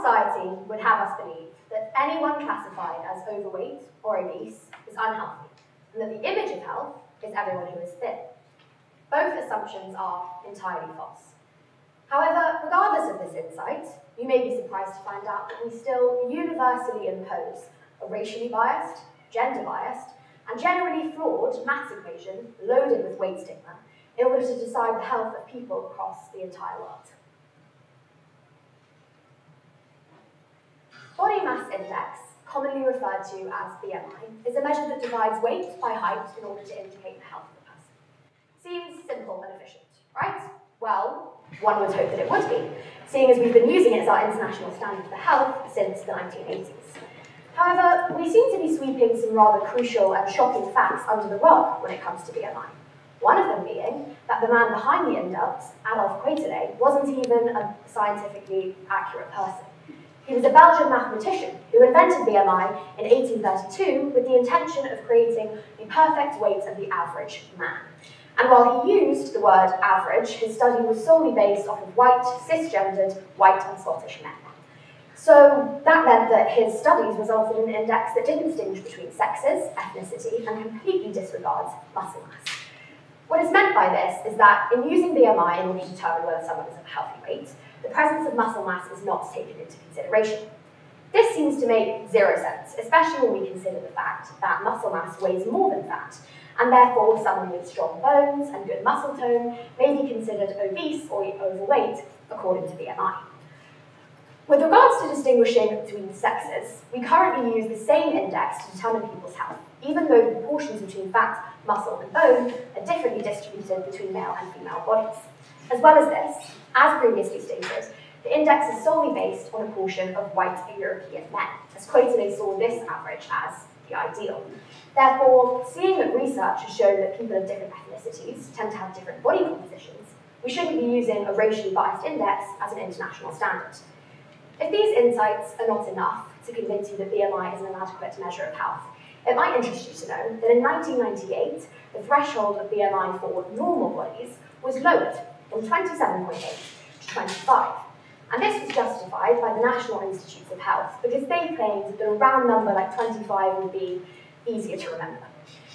society would have us believe that anyone classified as overweight or obese is unhealthy, and that the image of health is everyone who is thin. Both assumptions are entirely false. However, regardless of this insight, you may be surprised to find out that we still universally impose a racially biased, gender-biased, and generally flawed math equation loaded with weight stigma in order to decide the health of people across the entire world. Body mass index, commonly referred to as BMI, is a measure that divides weight by height in order to indicate the health of a person. Seems simple and efficient, right? Well, one would hope that it would be, seeing as we've been using it as our international standard for health since the 1980s. However, we seem to be sweeping some rather crucial and shocking facts under the rug when it comes to BMI. One of them being that the man behind the index, Adolphe Quetelet, wasn't even a scientifically accurate person. He was a Belgian mathematician who invented BMI in 1832 with the intention of creating the perfect weight of the average man. And while he used the word average, his study was solely based off of white, cisgendered, white and Scottish men. So that meant that his studies resulted in an index that didn't distinguish between sexes, ethnicity, and completely disregards muscle mass. What is meant by this is that in using BMI in order to determine whether someone is of a healthy weight, the presence of muscle mass is not taken into consideration. This seems to make zero sense, especially when we consider the fact that muscle mass weighs more than fat, and therefore someone with strong bones and good muscle tone may be considered obese or overweight according to BMI. With regards to distinguishing between sexes, we currently use the same index to determine people's health, even though the proportions between fat, muscle, and bone are differently distributed between male and female bodies. As well as this, as previously stated, the index is solely based on a portion of white European men, as Quetelet saw this average as the ideal. Therefore, seeing that research has shown that people of different ethnicities tend to have different body compositions, we shouldn't be using a racially biased index as an international standard. If these insights are not enough to convince you that BMI is an inadequate measure of health, it might interest you to know that in 1998, the threshold of BMI for normal bodies was lowered from 27.8 to 25. And this was justified by the National Institutes of Health because they claimed that a round number like 25 would be easier to remember.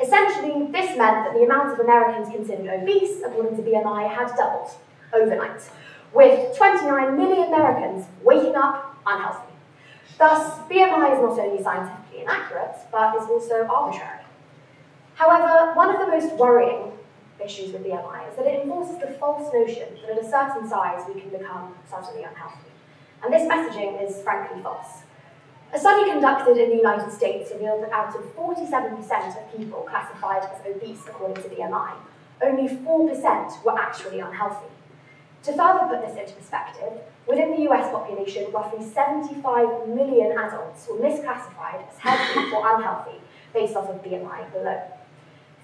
Essentially, this meant that the amount of Americans considered obese, according to BMI, had doubled overnight, with 29 million Americans waking up unhealthy. Thus, BMI is not only scientifically inaccurate, but is also arbitrary. However, one of the most worrying issues with BMI is that it enforces the false notion that at a certain size we can become suddenly unhealthy. And this messaging is frankly false. A study conducted in the United States revealed that out of 47% of people classified as obese according to BMI, only 4% were actually unhealthy. To further put this into perspective, within the US population, roughly 75 million adults were misclassified as healthy or unhealthy based off of BMI alone.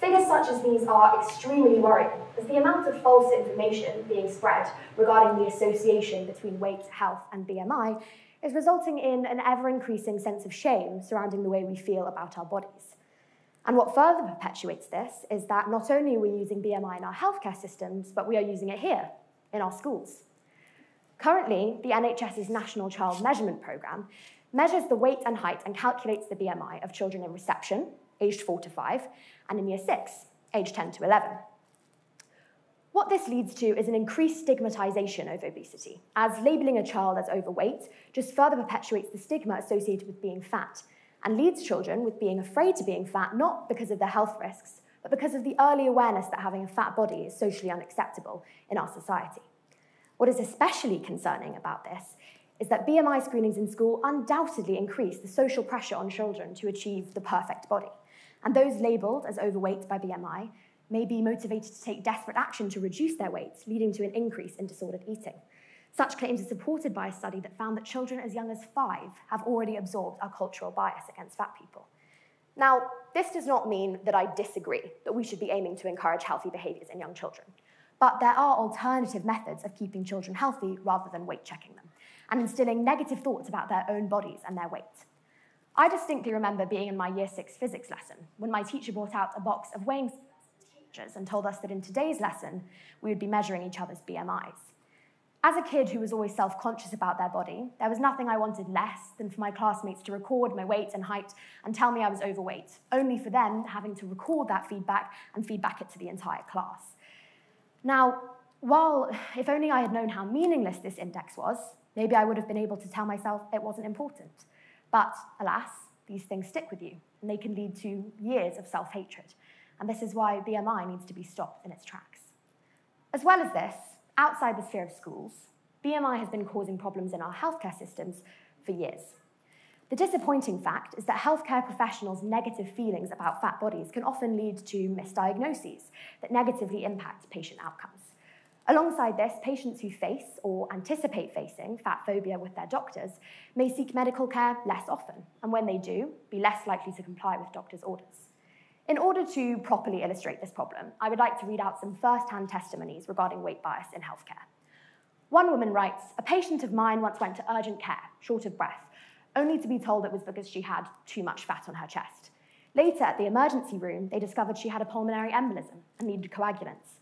Figures such as these are extremely worrying, as the amount of false information being spread regarding the association between weight, health, and BMI is resulting in an ever-increasing sense of shame surrounding the way we feel about our bodies. And what further perpetuates this is that not only are we using BMI in our healthcare systems, but we are using it here, in our schools. Currently, the NHS's National Child Measurement Programme measures the weight and height and calculates the BMI of children in reception, aged 4 to 5, and in year 6, aged 10 to 11. What this leads to is an increased stigmatization of obesity, as labeling a child as overweight just further perpetuates the stigma associated with being fat, and leads children with being afraid to being fat not because of their health risks, but because of the early awareness that having a fat body is socially unacceptable in our society. What is especially concerning about this is that BMI screenings in school undoubtedly increase the social pressure on children to achieve the perfect body, and those labeled as overweight by BMI may be motivated to take desperate action to reduce their weight, leading to an increase in disordered eating. Such claims are supported by a study that found that children as young as 5 have already absorbed our cultural bias against fat people. Now, this does not mean that I disagree that we should be aiming to encourage healthy behaviors in young children, but there are alternative methods of keeping children healthy rather than weight checking them, and instilling negative thoughts about their own bodies and their weight. I distinctly remember being in my year 6 physics lesson when my teacher brought out a box of weighing and told us that in today's lesson, we would be measuring each other's BMIs. As a kid who was always self-conscious about their body, there was nothing I wanted less than for my classmates to record my weight and height and tell me I was overweight, only for them having to record that feedback and feedback it to the entire class. Now, if only I had known how meaningless this index was, maybe I would have been able to tell myself it wasn't important. But alas, these things stick with you, and they can lead to years of self-hatred. And this is why BMI needs to be stopped in its tracks. As well as this, outside the sphere of schools, BMI has been causing problems in our healthcare systems for years. The disappointing fact is that healthcare professionals' negative feelings about fat bodies can often lead to misdiagnoses that negatively impact patient outcomes. Alongside this, patients who face or anticipate facing fat phobia with their doctors may seek medical care less often, and when they do, be less likely to comply with doctors' orders. In order to properly illustrate this problem, I would like to read out some first-hand testimonies regarding weight bias in healthcare. One woman writes, "A patient of mine once went to urgent care, short of breath, only to be told it was because she had too much fat on her chest. Later, at the emergency room, they discovered she had a pulmonary embolism and needed coagulants."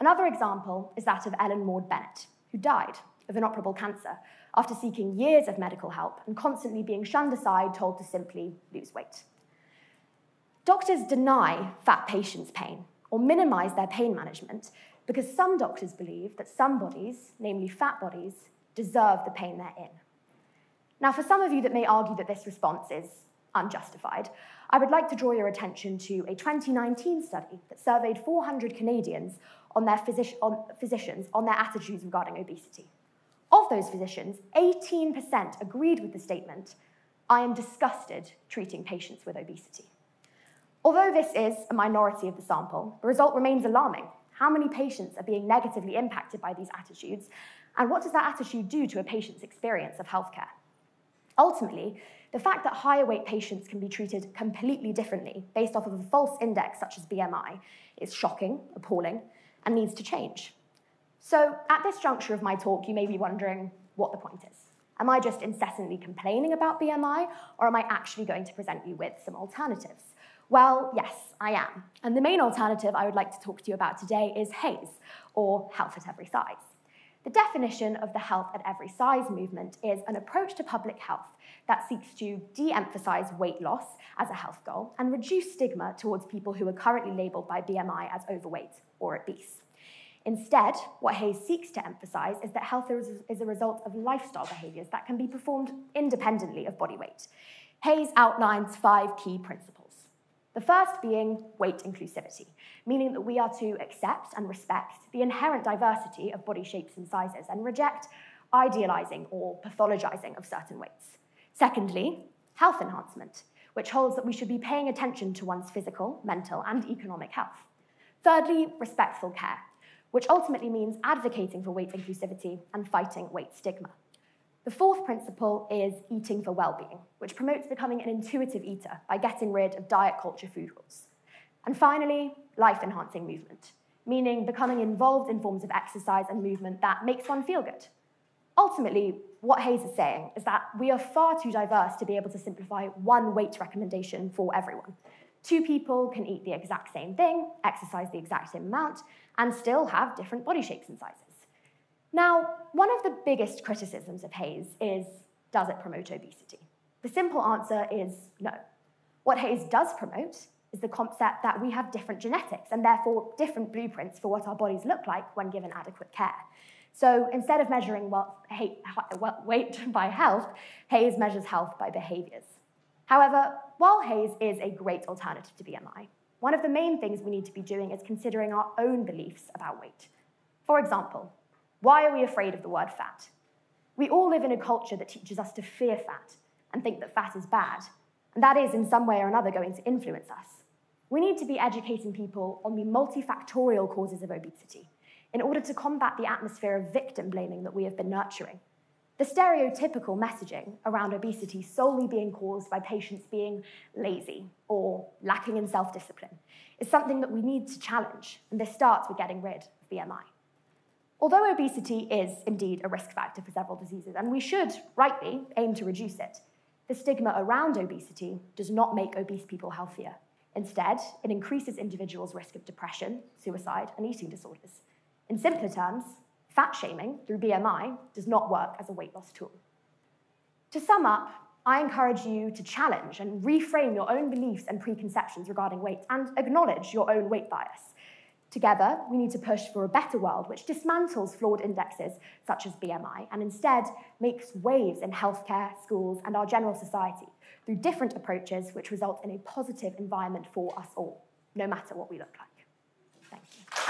Another example is that of Ellen Maud Bennett, who died of inoperable cancer after seeking years of medical help and constantly being shunned aside, told to simply lose weight. Doctors deny fat patients pain or minimize their pain management because some doctors believe that some bodies, namely fat bodies, deserve the pain they're in. Now, for some of you that may argue that this response is unjustified, I would like to draw your attention to a 2019 study that surveyed 400 Canadians on their physicians on their attitudes regarding obesity. Of those physicians, 18% agreed with the statement, "I am disgusted treating patients with obesity." Although this is a minority of the sample, the result remains alarming. How many patients are being negatively impacted by these attitudes, and what does that attitude do to a patient's experience of healthcare? Ultimately, the fact that higher weight patients can be treated completely differently based off of a false index such as BMI is shocking, appalling, and needs to change. So at this juncture of my talk, you may be wondering what the point is. Am I just incessantly complaining about BMI, or am I actually going to present you with some alternatives? Well, yes, I am. And the main alternative I would like to talk to you about today is HAZE, or Health at Every Size. The definition of the Health at Every Size movement is an approach to public health that seeks to de-emphasize weight loss as a health goal and reduce stigma towards people who are currently labeled by BMI as overweight or obese. Instead, what HAZE seeks to emphasize is that health is a result of lifestyle behaviors that can be performed independently of body weight. HAZE outlines 5 key principles. The first being weight inclusivity, meaning that we are to accept and respect the inherent diversity of body shapes and sizes and reject idealizing or pathologizing of certain weights. Secondly, health enhancement, which holds that we should be paying attention to one's physical, mental, and economic health. Thirdly, respectful care, which ultimately means advocating for weight inclusivity and fighting weight stigma. The fourth principle is eating for well-being, which promotes becoming an intuitive eater by getting rid of diet culture food rules. And finally, life-enhancing movement, meaning becoming involved in forms of exercise and movement that makes one feel good. Ultimately, what HAZE is saying is that we are far too diverse to be able to simplify one weight recommendation for everyone. Two people can eat the exact same thing, exercise the exact same amount, and still have different body shapes and sizes. Now, one of the biggest criticisms of HAZE is, does it promote obesity? The simple answer is no. What HAZE does promote is the concept that we have different genetics and therefore different blueprints for what our bodies look like when given adequate care. So instead of measuring weight by health, HAZE measures health by behaviors. However, while HAZE is a great alternative to BMI, one of the main things we need to be doing is considering our own beliefs about weight. For example, why are we afraid of the word fat? We all live in a culture that teaches us to fear fat and think that fat is bad, and that is in some way or another going to influence us. We need to be educating people on the multifactorial causes of obesity in order to combat the atmosphere of victim blaming that we have been nurturing. The stereotypical messaging around obesity solely being caused by patients being lazy or lacking in self-discipline is something that we need to challenge, and this starts with getting rid of BMI. Although obesity is indeed a risk factor for several diseases, and we should, rightly, aim to reduce it, the stigma around obesity does not make obese people healthier. Instead, it increases individuals' risk of depression, suicide, and eating disorders. In simpler terms, Fat shaming through BMI does not work as a weight loss tool. To sum up, I encourage you to challenge and reframe your own beliefs and preconceptions regarding weight and acknowledge your own weight bias. Together, we need to push for a better world which dismantles flawed indexes such as BMI and instead makes waves in healthcare, schools, and our general society through different approaches which result in a positive environment for us all, no matter what we look like. Thank you.